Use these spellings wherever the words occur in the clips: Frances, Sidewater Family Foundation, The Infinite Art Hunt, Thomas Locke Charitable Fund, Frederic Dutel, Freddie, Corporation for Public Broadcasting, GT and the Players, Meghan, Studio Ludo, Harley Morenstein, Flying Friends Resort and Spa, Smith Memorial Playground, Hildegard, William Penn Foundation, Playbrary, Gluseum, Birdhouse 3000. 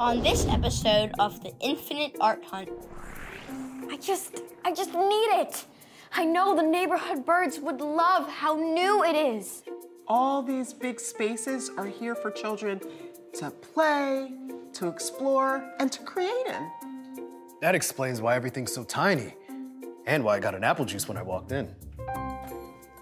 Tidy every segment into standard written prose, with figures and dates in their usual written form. on this episode of The Infinite Art Hunt. I just need it. I know the neighborhood birds would love how new it is. All these big spaces are here for children to play, to explore, and to create in. That explains why everything's so tiny and why I got an apple juice when I walked in.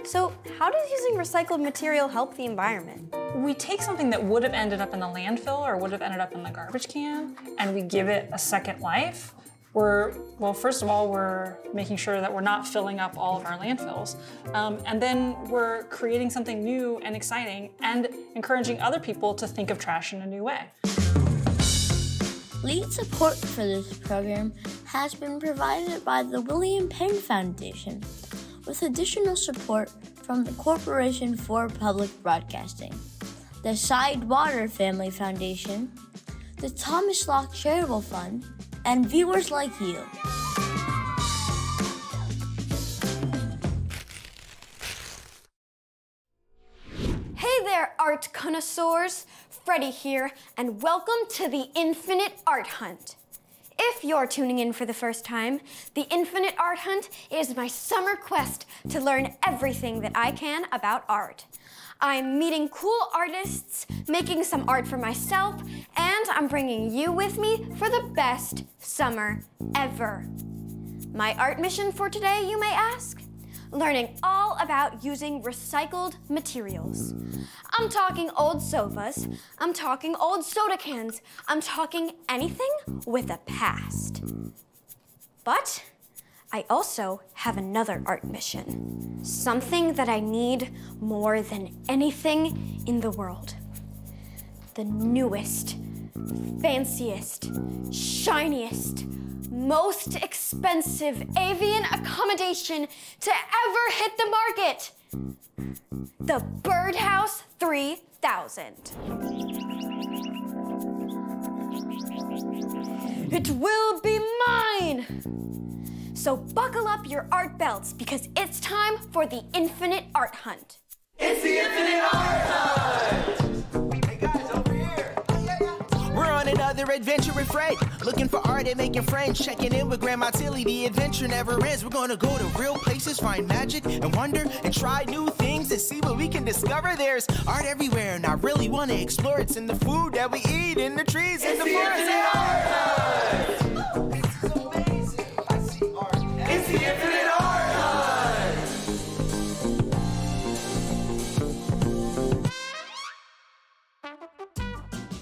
So how does using recycled material help the environment? We take something that would have ended up in the landfill or would have ended up in the garbage can, and we give it a second life. Well, first of all, we're making sure that we're not filling up all of our landfills. And then we're creating something new and exciting and encouraging other people to think of trash in a new way. Lead support for this program has been provided by the William Penn Foundation, with additional support from the Corporation for Public Broadcasting, the Sidewater Family Foundation, the Thomas Locke Charitable Fund, and viewers like you. Hey there, art connoisseurs. Freddie here, and welcome to the Infinite Art Hunt. If you're tuning in for the first time, The Infinite Art Hunt is my summer quest to learn everything that I can about art. I'm meeting cool artists, making some art for myself, and I'm bringing you with me for the best summer ever. My art mission for today, you may ask? Learning all about using recycled materials. I'm talking old sofas, I'm talking old soda cans, I'm talking anything with a past. But I also have another art mission, something that I need more than anything in the world. The newest, fanciest, shiniest, most expensive avian accommodation to ever hit the market, the Birdhouse 3000. It will be mine! So buckle up your art belts, because it's time for the Infinite Art Hunt. It's the Infinite Art Hunt! Hey guys, over here! Oh, yeah, yeah. We're on another adventure with Fred. Looking for art and making friends, checking in with Grandma Tilly. The adventure never ends. We're gonna go to real places, find magic and wonder, and try new things and see what we can discover. There's art everywhere, and I really wanna explore. It's in the food that we eat, in the trees, in the forest. It's the Infinite Art Hunt! This is amazing. I see art. It's the Infinite Art Hunt!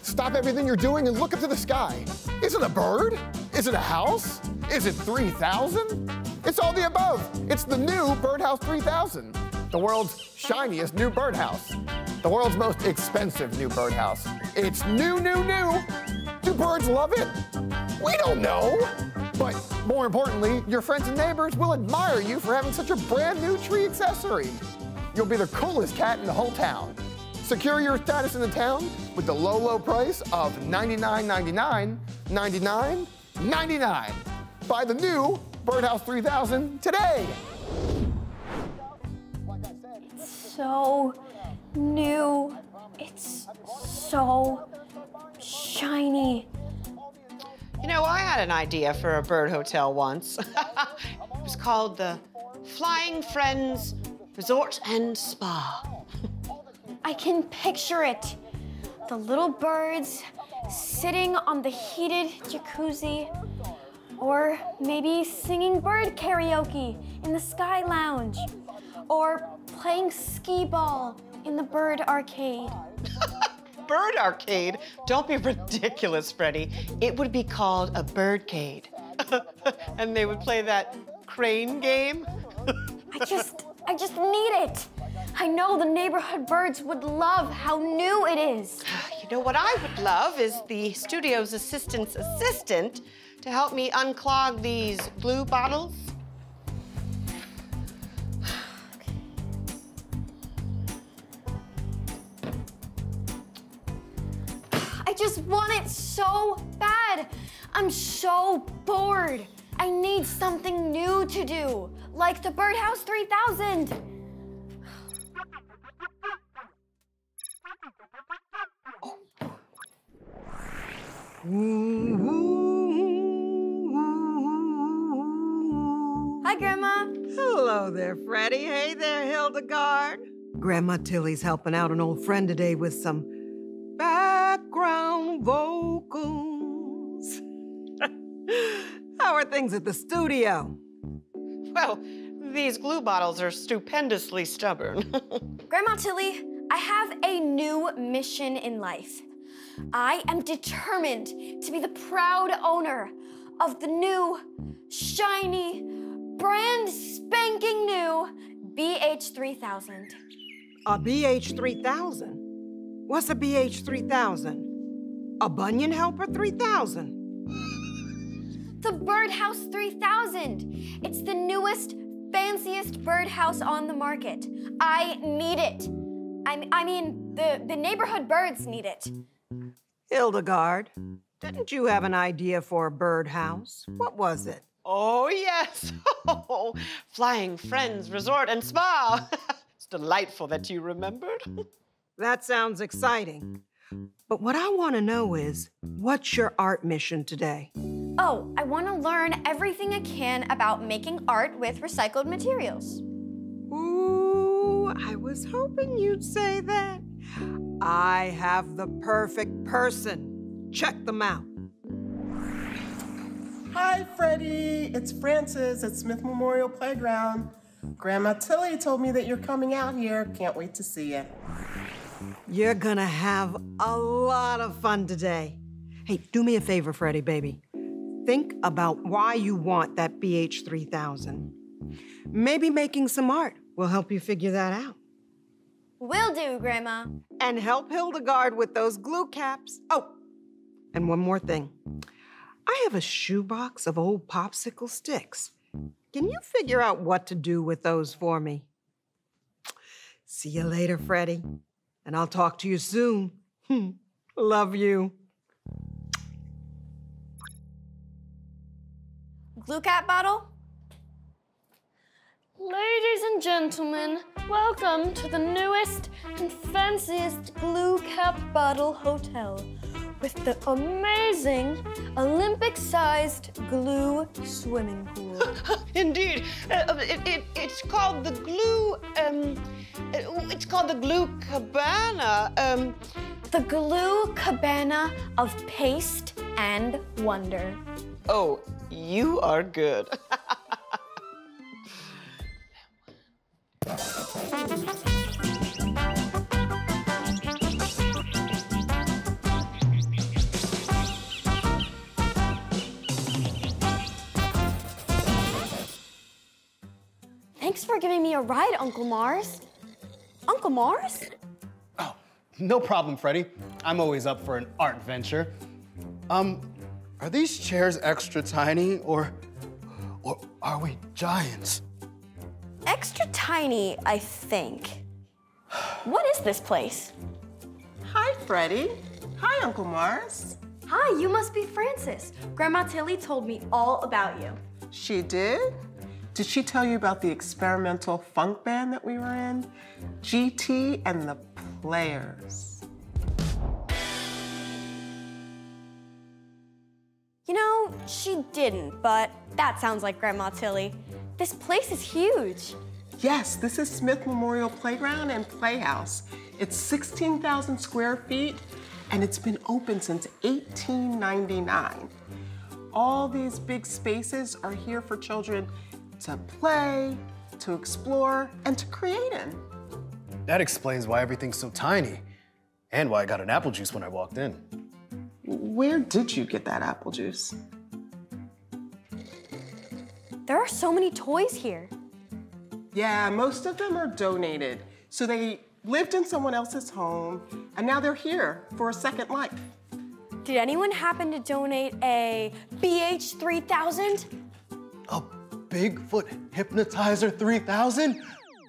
Stop everything you're doing and look up to the sky. Is it a bird? Is it a house? Is it 3,000? It's all the above. It's the new Birdhouse 3000, the world's shiniest new birdhouse, the world's most expensive new birdhouse. It's new, new, new. Do birds love it? We don't know. But more importantly, your friends and neighbors will admire you for having such a brand new tree accessory. You'll be the coolest cat in the whole town. Secure your status in the town with the low, low price of $99.99, $99.99. Buy the new Birdhouse 3000 today. It's so new. It's so shiny. You know, I had an idea for a bird hotel once. It was called the Flying Friends Resort and Spa. I can picture it. The little birds sitting on the heated jacuzzi, or maybe singing bird karaoke in the Sky Lounge, or playing skee ball in the bird arcade. Bird arcade? Don't be ridiculous, Freddie. It would be called a birdcade. And they would play that crane game. I just need it. I know the neighborhood birds would love how new it is. You know, what I would love is the studio's assistant's assistant to help me unclog these blue bottles. Okay. I just want it so bad. I'm so bored. I need something new to do, like the Birdhouse 3000. Hi, Grandma. Hello there, Freddie. Hey there, Hildegard. Grandma Tilly's helping out an old friend today with some background vocals. How are things at the studio? Well, these glue bottles are stupendously stubborn. Grandma Tilly, I have a new mission in life. I am determined to be the proud owner of the new, shiny, brand spanking new BH 3000. A BH 3000? What's a BH 3000? A Bunyan Helper 3000? The Birdhouse 3000. It's the newest, fanciest birdhouse on the market. I need it. I mean, the neighborhood birds need it. Hildegard, didn't you have an idea for a birdhouse? What was it? Oh, yes. Oh, Flying Friends Resort and Spa. It's delightful that you remembered. That sounds exciting. But what I want to know is, what's your art mission today? Oh, I want to learn everything I can about making art with recycled materials. Ooh, I was hoping you'd say that. I have the perfect person. Check them out. Hi, Freddie. It's Frances at Smith Memorial Playground. Grandma Tilly told me that you're coming out here. Can't wait to see you. You're gonna have a lot of fun today. Hey, do me a favor, Freddie, baby. Think about why you want that BH 3000. Maybe making some art will help you figure that out. Will do, Grandma. And help Hildegard with those glue caps. Oh, and one more thing. I have a shoebox of old popsicle sticks. Can you figure out what to do with those for me? See you later, Freddie. And I'll talk to you soon. Love you. Glue cap bottle? Ladies and gentlemen, welcome to the newest and fanciest glue cap bottle hotel with the amazing Olympic-sized glue swimming pool. Indeed, it's called the glue. It's called the glue cabana. The glue cabana of paste and wonder. Oh, you are good. Thanks for giving me a ride, Uncle Mars. Uncle Mars? Oh, no problem, Freddie. I'm always up for an art venture. Are these chairs extra tiny, or are we giants? Extra tiny, I think. What is this place? Hi, Freddie. Hi, Uncle Mars. Hi, you must be Frances. Grandma Tilly told me all about you. She did? Did she tell you about the experimental funk band that we were in? GT and the Players. You know, she didn't, but that sounds like Grandma Tilly. This place is huge. Yes, this is Smith Memorial Playground and Playhouse. It's 16,000 square feet, and it's been open since 1899. All these big spaces are here for children to play, to explore, and to create in. That explains why everything's so tiny, and why I got an apple juice when I walked in. Where did you get that apple juice? There are so many toys here. Yeah, most of them are donated. So they lived in someone else's home, and now they're here for a second life. Did anyone happen to donate a BH 3000? A Bigfoot Hypnotizer 3000?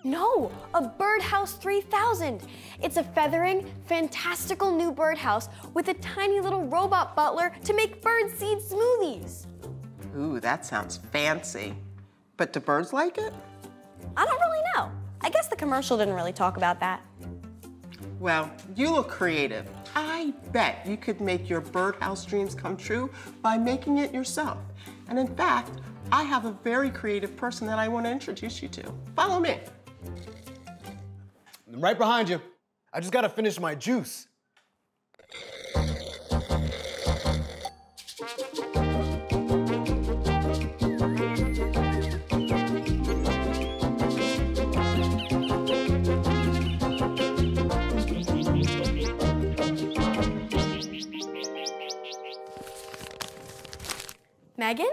No, a Birdhouse 3000. It's a feathering, fantastical new birdhouse with a tiny little robot butler to make bird seed smoothies. Ooh, that sounds fancy. But do birds like it? I don't really know. I guess the commercial didn't really talk about that. Well, you look creative. I bet you could make your birdhouse dreams come true by making it yourself. And in fact, I have a very creative person that I want to introduce you to. Follow me. I'm right behind you. I just gotta finish my juice. Meghan?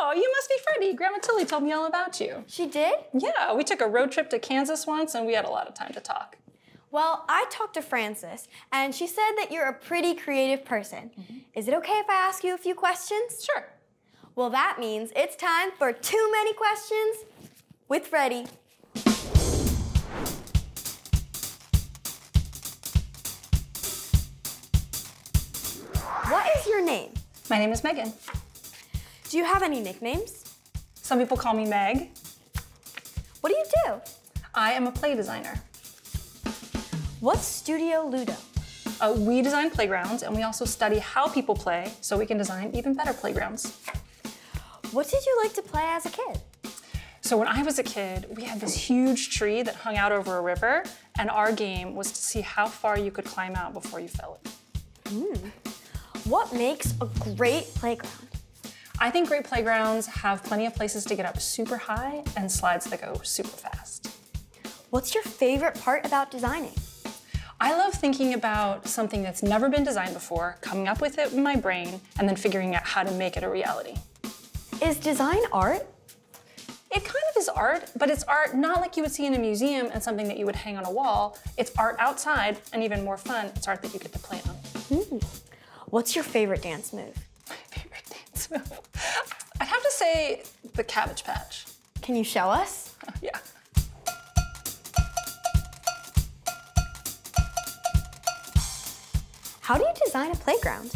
Oh, you must be Freddie. Grandma Tilly told me all about you. She did? Yeah, we took a road trip to Kansas once and we had a lot of time to talk. Well, I talked to Frances and she said that you're a pretty creative person. Mm-hmm. Is it okay if I ask you a few questions? Sure. Well, that means it's time for Too Many Questions with Freddie. What is your name? My name is Meghan. Do you have any nicknames? Some people call me Meg. What do you do? I am a play designer. What's Studio Ludo? We design playgrounds and we also study how people play so we can design even better playgrounds. What did you like to play as a kid? So when I was a kid, we had this huge tree that hung out over a river and our game was to see how far you could climb out before you fell in. What makes a great playground? I think great playgrounds have plenty of places to get up super high and slides that go super fast. What's your favorite part about designing? I love thinking about something that's never been designed before, coming up with it in my brain, and then figuring out how to make it a reality. Is design art? It kind of is art, but it's art not like you would see in a museum and something that you would hang on a wall. It's art outside, and even more fun, it's art that you get to play on. What's your favorite dance move? My favorite dance move? I'd have to say the Cabbage Patch. Can you show us? Yeah. How do you design a playground?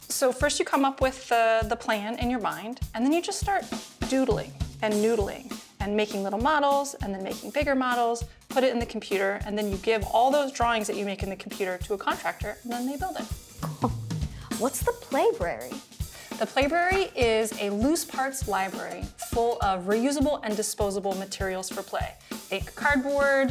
So first you come up with the plan in your mind, and then you just start doodling and noodling and making little models and then making bigger models, put it in the computer, and then you give all those drawings that you make in the computer to a contractor, and then they build it. Cool. What's the Playbrary? The Playbrary is a loose parts library full of reusable and disposable materials for play. Think cardboard,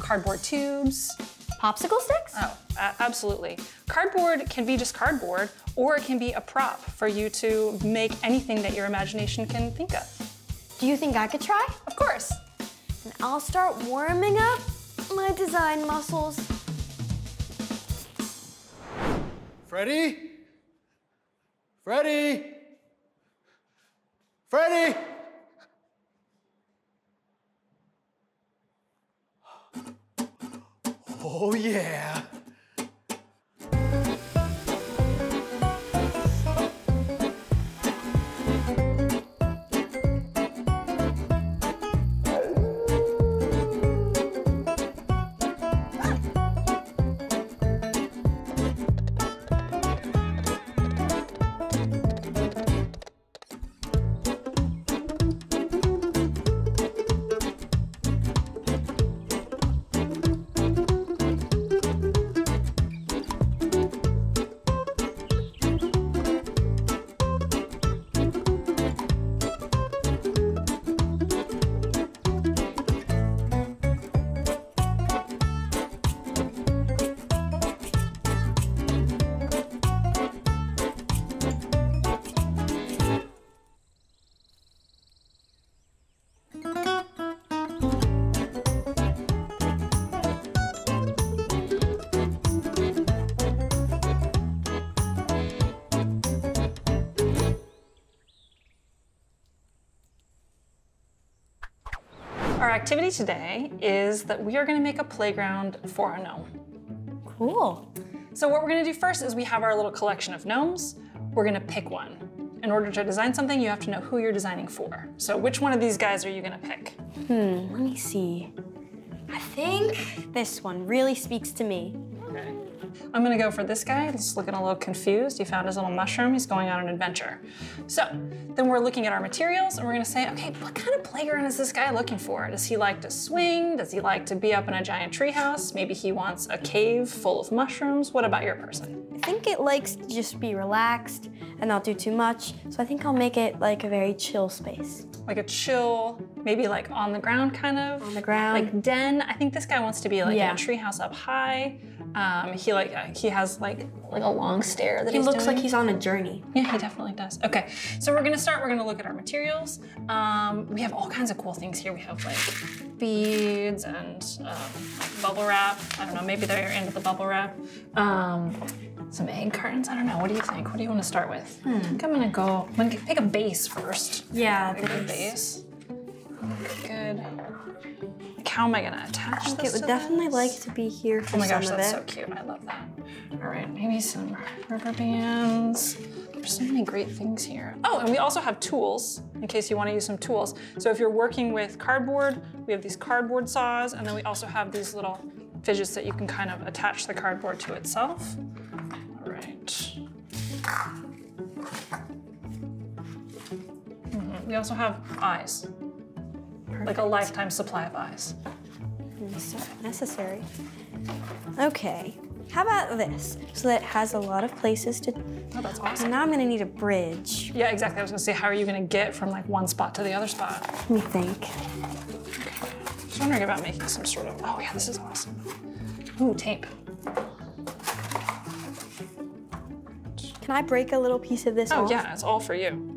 cardboard tubes. Popsicle sticks? Oh, absolutely. Cardboard can be just cardboard, or it can be a prop for you to make anything that your imagination can think of. Do you think I could try? Of course. And I'll start warming up my design muscles. Freddie? Freddie? Freddie? Oh, yeah. Our activity today is that we are going to make a playground for a gnome. Cool. So what we're going to do first is we have our little collection of gnomes. We're going to pick one. In order to design something, you have to know who you're designing for. So which one of these guys are you going to pick? Let me see. I think this one really speaks to me. Okay. I'm gonna go for this guy. He's looking a little confused. He found his little mushroom. He's going on an adventure. So then we're looking at our materials and we're gonna say, okay, what kind of playground is this guy looking for? Does he like to swing? Does he like to be up in a giant treehouse? Maybe he wants a cave full of mushrooms. What about your person? I think it likes to just be relaxed and not do too much. So I think I'll make it like a very chill space. Like a chill, maybe like on the ground kind of. On the ground. Like den. I think this guy wants to be like in a treehouse up high. He has like a long stair that he's doing. He looks like he's on a journey. Yeah, he definitely does. Okay, so we're gonna look at our materials. We have all kinds of cool things here. We have like beads and bubble wrap. I don't know, maybe they're into the bubble wrap. Some egg cartons, I don't know. What do you think? What do you want to start with? I think I'm gonna pick a base first. Yeah, pick a base. Good. Like, how am I gonna attach this? It would definitely like to be here for some of it. Oh my gosh, that's so cute. I love that. All right, maybe some rubber bands. There's so many great things here. Oh, and we also have tools in case you want to use some tools. So if you're working with cardboard, we have these cardboard saws, and then we also have these little fidgets that you can kind of attach the cardboard to itself. All right. We also have eyes. Perfect. Like a lifetime supply of eyes. Necessary. Okay, how about this? So that it has a lot of places to... Oh, that's awesome. And now I'm gonna need a bridge. Yeah, exactly. I was gonna say, how are you gonna get from like one spot to the other spot? Let me think. Okay. I was wondering about making some sort of... Oh yeah, this is awesome. Ooh, tape. Can I break a little piece of this off? Oh yeah, it's all for you.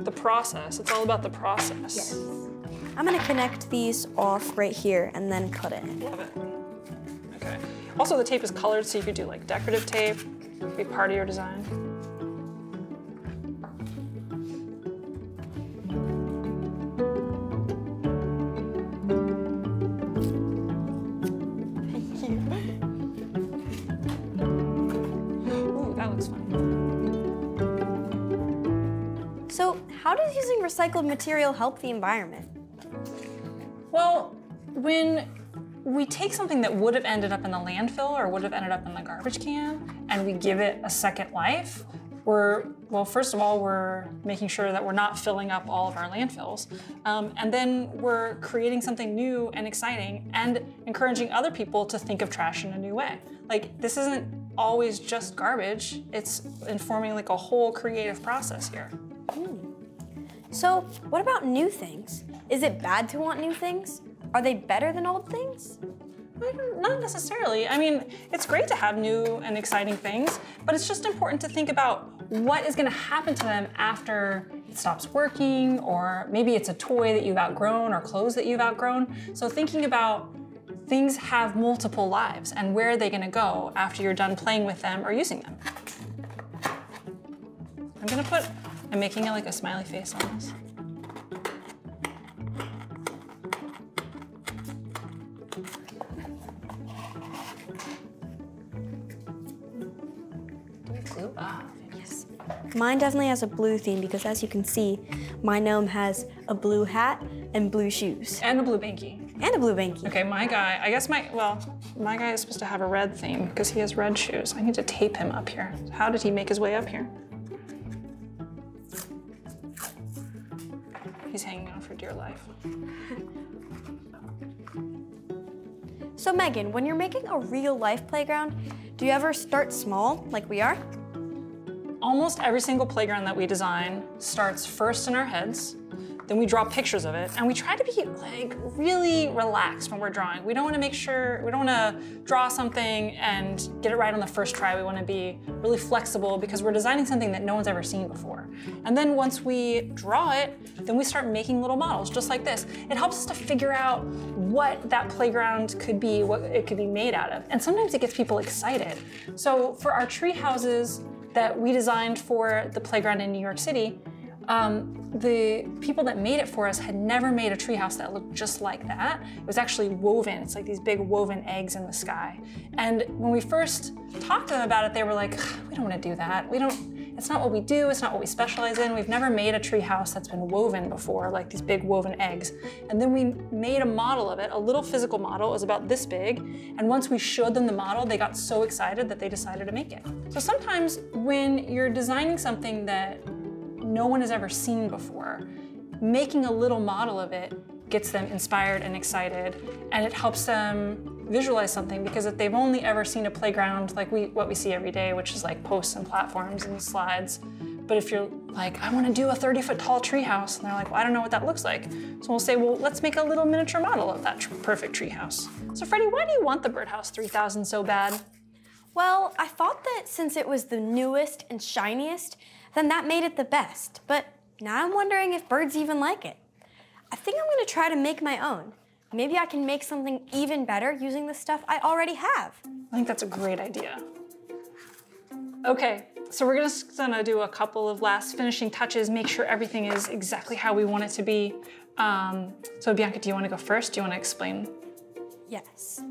The process. It's all about the process. Yes. I'm gonna connect these off right here and then cut it. Love it. Okay. Also, the tape is colored, so you could do like decorative tape. It could be part of your design. How does using recycled material help the environment? Well, when we take something that would have ended up in the landfill or would have ended up in the garbage can and we give it a second life, first of all, we're making sure that we're not filling up all of our landfills. And then we're creating something new and exciting and encouraging other people to think of trash in a new way. Like, this isn't always just garbage. It's informing like a whole creative process here. So what about new things? Is it bad to want new things? Are they better than old things? Not necessarily. I mean, it's great to have new and exciting things, but it's just important to think about what is going to happen to them after it stops working, or maybe it's a toy that you've outgrown or clothes that you've outgrown. So thinking about things have multiple lives and where are they going to go after you're done playing with them or using them. I'm making it like a smiley face on this. Blue? Ah, yes. Mine definitely has a blue theme because, as you can see, my gnome has a blue hat and blue shoes. And a blue binky. And a blue binky. Okay, my guy, I guess my guy is supposed to have a red theme because he has red shoes. I need to tape him up here. How did he make his way up here? He's hanging on for dear life. So Meghan, when you're making a real life playground, do you ever start small like we are? Almost every single playground that we design starts first in our heads, then we draw pictures of it, and we try to be like really relaxed when we're drawing. We don't wanna draw something and get it right on the first try. We wanna be really flexible because we're designing something that no one's ever seen before. And then once we draw it, then we start making little models just like this. It helps us to figure out what that playground could be, what it could be made out of. And sometimes it gets people excited. So for our tree houses that we designed for the playground in New York City, the people that made it for us had never made a treehouse that looked just like that. It was actually woven. It's like these big woven eggs in the sky. And when we first talked to them about it, they were like, we don't want to do that. We don't. It's not what we do, it's not what we specialize in. We've never made a tree house that's been woven before, like these big woven eggs. And then we made a model of it, a little physical model. It was about this big. And once we showed them the model, they got so excited that they decided to make it. So sometimes when you're designing something that no one has ever seen before, making a little model of it gets them inspired and excited, and it helps them visualize something, because if they've only ever seen a playground like what we see every day, which is like posts and platforms and slides. But if you're like, I want to do a 30-foot tall treehouse, and they're like, well, I don't know what that looks like. So we'll say, well, let's make a little miniature model of that perfect treehouse. So Freddie, why do you want the Birdhouse 3000 so bad? Well, I thought that since it was the newest and shiniest, then that made it the best. But now I'm wondering if birds even like it. I think I'm going to try to make my own. Maybe I can make something even better using the stuff I already have. I think that's a great idea. Okay, so we're just gonna do a couple of last finishing touches, make sure everything is exactly how we want it to be. So Bianca, do you want to go first? Do you want to explain? Yes.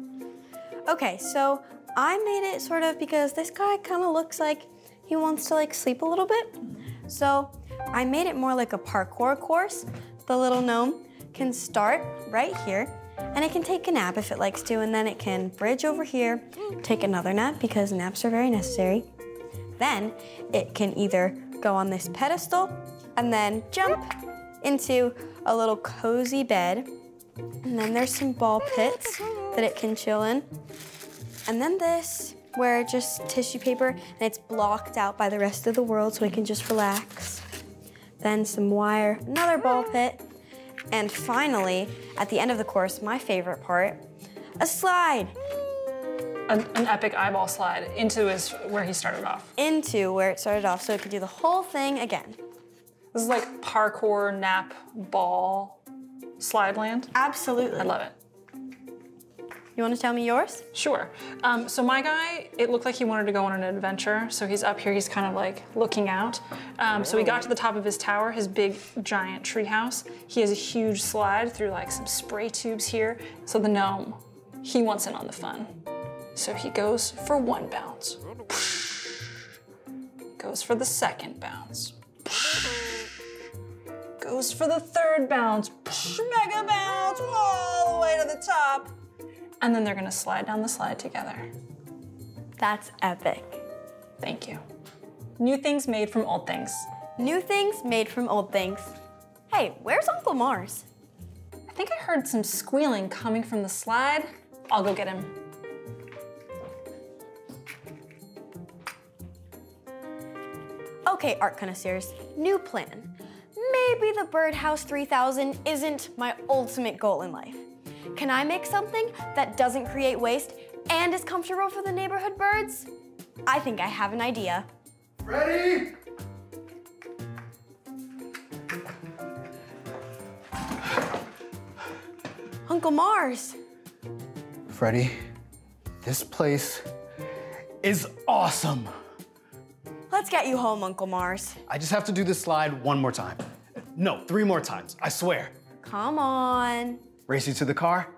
Okay, so I made it sort of because this guy kind of looks like he wants to like sleep a little bit. So I made it more like a parkour course. The little gnome can start right here, and it can take a nap if it likes to, and then it can bridge over here, take another nap because naps are very necessary. Then it can either go on this pedestal and then jump into a little cozy bed, and then there's some ball pits that it can chill in, and then this where it's just tissue paper and it's blocked out by the rest of the world so it can just relax. Then some wire, another ball pit, and finally, at the end of the course, my favorite part, a slide. An epic eyeball slide into his, where he started off. Into where it started off, so it could do the whole thing again. This is like parkour, nap, ball, slide land? Absolutely. I love it. You want to tell me yours? Sure. So my guy, it looked like he wanted to go on an adventure. So he's up here, he's kind of like looking out. So he got to the top of his tower, his big giant treehouse. He has a huge slide through like some spray tubes here. So the gnome, he wants in on the fun. So he goes for one bounce. Goes for the second bounce. Goes for the third bounce. Mega bounce all the way to the top. And then they're gonna slide down the slide together. That's epic. Thank you. New things made from old things. New things made from old things. Hey, where's Uncle Mars? I think I heard some squealing coming from the slide. I'll go get him. Okay, art connoisseurs, new plan. Maybe the Birdhouse 3000 isn't my ultimate goal in life. Can I make something that doesn't create waste and is comfortable for the neighborhood birds? I think I have an idea. Ready? Uncle Mars. Freddie, this place is awesome. Let's get you home, Uncle Mars. I just have to do this slide one more time. No, 3 more times, I swear. Come on. Race you to the car.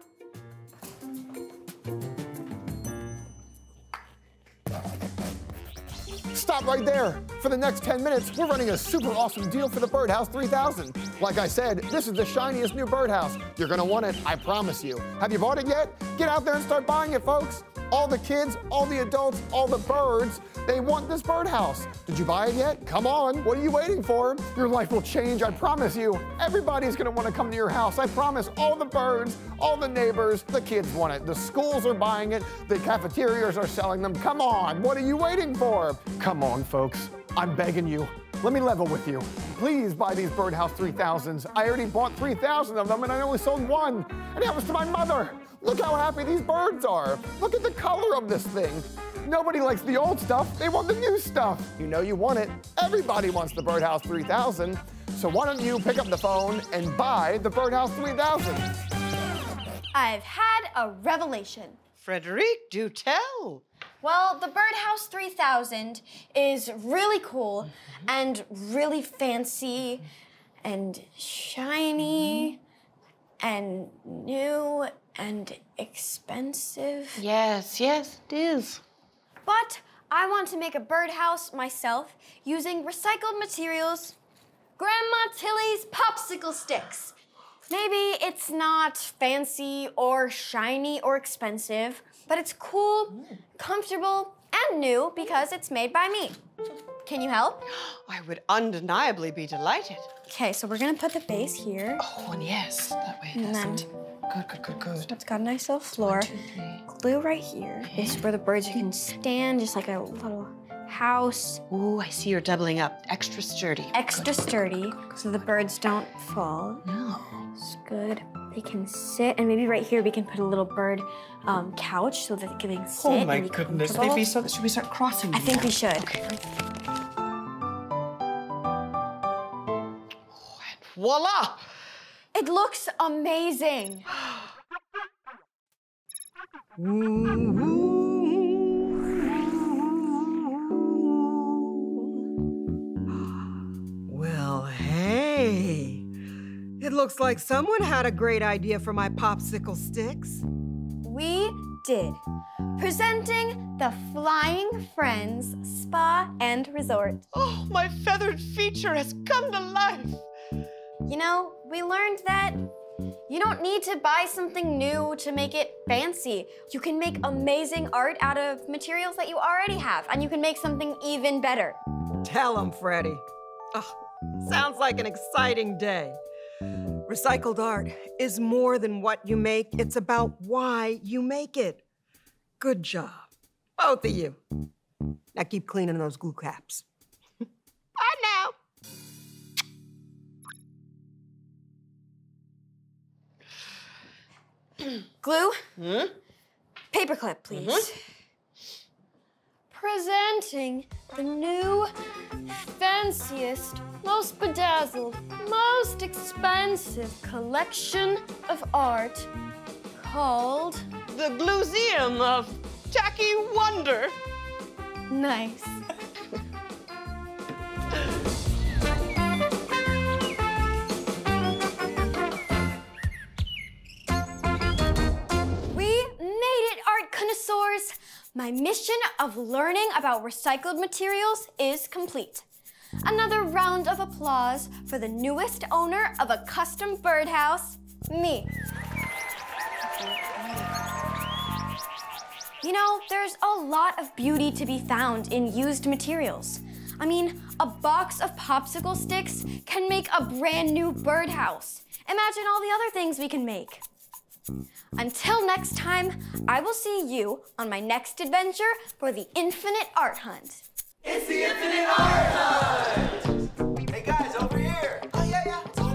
Stop right there. For the next 10 minutes, we're running a super awesome deal for the Birdhouse 3000. Like I said, this is the shiniest new birdhouse. You're gonna want it, I promise you. Have you bought it yet? Get out there and start buying it, folks. All the kids, all the adults, all the birds, they want this birdhouse. Did you buy it yet? Come on, what are you waiting for? Your life will change, I promise you. Everybody's gonna wanna come to your house, I promise. All the birds, all the neighbors, the kids want it. The schools are buying it, the cafeterias are selling them. Come on, what are you waiting for? Come on, folks, I'm begging you. Let me level with you. Please buy these Birdhouse 3000s. I already bought 3,000 of them and I only sold 1, and that was to my mother. Look how happy these birds are. Look at the color of this thing. Nobody likes the old stuff. They want the new stuff. You know you want it. Everybody wants the Birdhouse 3000. So why don't you pick up the phone and buy the Birdhouse 3000? I've had a revelation. Frederic Dutel. Well, the Birdhouse 3000 is really cool and really fancy and shiny and new and expensive. Yes, yes, it is. But I I want to make a birdhouse myself using recycled materials, Grandma Tilly's popsicle sticks. Maybe it's not fancy or shiny or expensive, but it's cool, comfortable, and new because it's made by me. Can you help? I would undeniably be delighted. Okay, so we're gonna put the base here. Oh, and yes, that way it doesn't. Good. It's got a nice little floor. 1, 2, 3. Glue right here. Okay. This is where the birds can stand, just like a little house. Ooh, I see you're doubling up. Extra sturdy. Extra sturdy, so the birds don't fall. No. It's good. They can sit, and maybe right here we can put a little bird couch so that they can sit. Oh my goodness! Maybe so. Should we start crossing? I think we should. Okay. Oh, and voila! It looks amazing. Well, hey. It looks like someone had a great idea for my popsicle sticks. We did. Presenting the Flying Friends Spa and Resort. Oh, my feathered feature has come to life. You know, we learned that you don't need to buy something new to make it fancy. You can make amazing art out of materials that you already have, and you can make something even better. Tell 'em, Freddie. Oh, sounds like an exciting day. Recycled art is more than what you make. It's about why you make it. Good job, both of you. Now keep cleaning those glue caps. Bye now. Glue, paperclip, please. Presenting the new, fanciest, most bedazzled, most expensive collection of art called... The Gluseum of Tacky Wonder. Nice. My mission of learning about recycled materials is complete. Another round of applause for the newest owner of a custom birdhouse, me. You know, there's a lot of beauty to be found in used materials. I mean, a box of popsicle sticks can make a brand new birdhouse. Imagine all the other things we can make. Until next time, I will see you on my next adventure for the Infinite Art Hunt. It's the Infinite Art Hunt! Hey guys, over here! Oh yeah.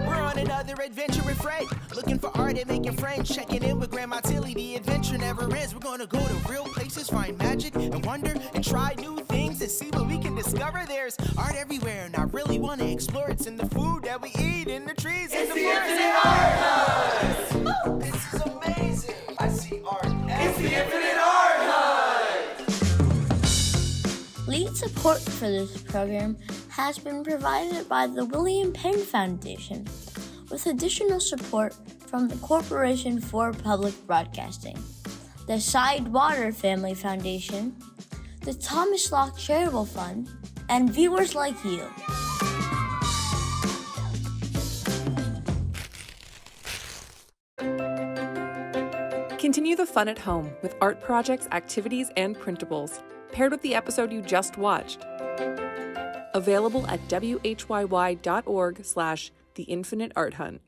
We're on another adventure with Fred. Looking for art and making friends. Checking in with Grandma Tilly. The adventure never ends. We're gonna go to real places, find magic and wonder, and try new things and see what we can discover. There's art everywhere, and I really wanna explore. It's in the food that we eat, in the trees, it's in the forest. Infinite Art Hunt! This is amazing. I see art. It's the Infinite Art Hunt. Lead support for this program has been provided by the William Penn Foundation, with additional support from the Corporation for Public Broadcasting, the Sidewater Family Foundation, the Thomas Locke Charitable Fund, and viewers like you. Continue the fun at home with art projects, activities, and printables, paired with the episode you just watched. Available at whyy.org/The Infinite Art Hunt.